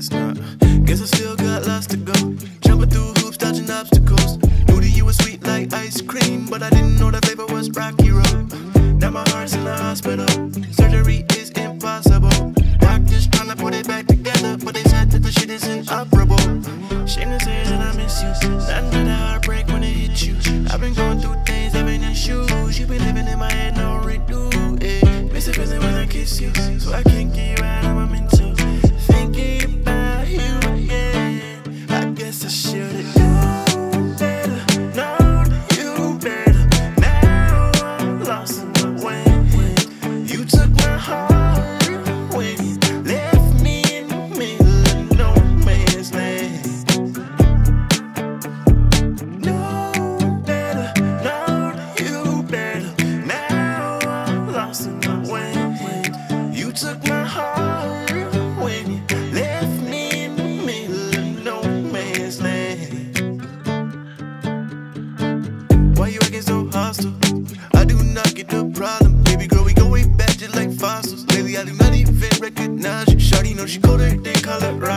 guess not. Guess I still got lots to go. Jumping through hoops, dodging obstacles. Knew that you were sweet like ice cream, but I didn't know that flavor was Rocky Road. Now my heart's in the hospital. Surgery is impossible. Doctors trying to put it back together, but they said that the shit is inoperable. Shame to say that I miss you. Nothing but a heartbreak when it hits you. I've been going through things, I've been in shoes. You been living in my head, no redo. Yeah. Miss it feeling when I kiss you, so I can't get you out of my mental. I do not get the problem. Baby girl, we go way back just like fossils. Lately I do not even recognize you. Shawty know she colder than color.